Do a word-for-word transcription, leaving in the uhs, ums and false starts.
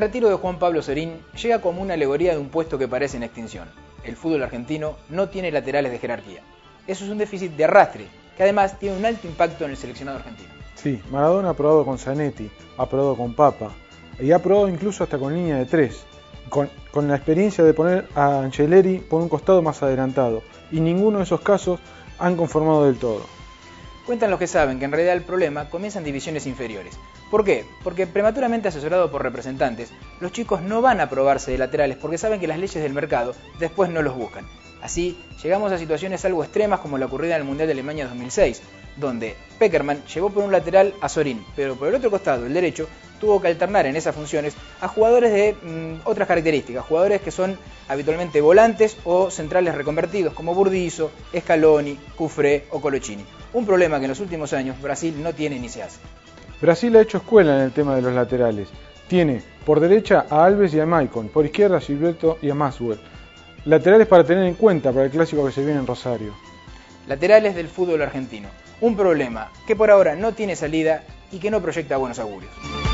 retiro de Juan Pablo Sorín llega como una alegoría de un puesto que parece en extinción. El fútbol argentino no tiene laterales de jerarquía. Eso es un déficit de arrastre, que además tiene un alto impacto en el seleccionado argentino. Sí, Maradona ha probado con Zanetti, ha probado con Papa, y ha probado incluso hasta con línea de tres, con, con la experiencia de poner a Anceleri por un costado más adelantado, y ninguno de esos casos han conformado del todo. Cuentan los que saben que en realidad el problema comienza en divisiones inferiores. ¿Por qué? Porque prematuramente asesorado por representantes, los chicos no van a probarse de laterales porque saben que las leyes del mercado después no los buscan. Así, llegamos a situaciones algo extremas como la ocurrida en el Mundial de Alemania dos mil seis, donde Pekerman llevó por un lateral a Sorín, pero por el otro costado, el derecho, tuvo que alternar en esas funciones a jugadores de mmm, otras características, jugadores que son habitualmente volantes o centrales reconvertidos, como Burdizzo, Scaloni, Cufré o Colocini. Un problema que en los últimos años Brasil no tiene ni se hace. Brasil ha hecho escuela en el tema de los laterales. Tiene por derecha a Alves y a Maicon, por izquierda a Gilberto y a Masuer. Laterales para tener en cuenta para el clásico que se viene en Rosario. Laterales del fútbol argentino. Un problema que por ahora no tiene salida y que no proyecta buenos augurios.